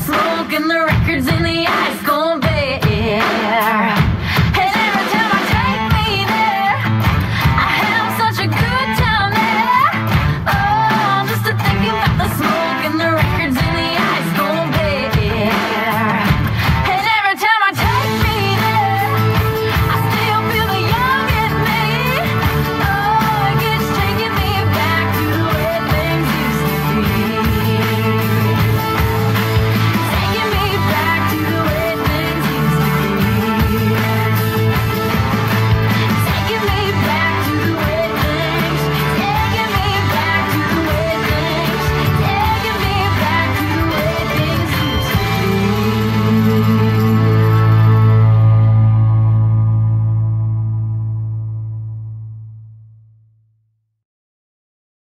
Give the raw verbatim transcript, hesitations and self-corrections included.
smoke and the records in the ice.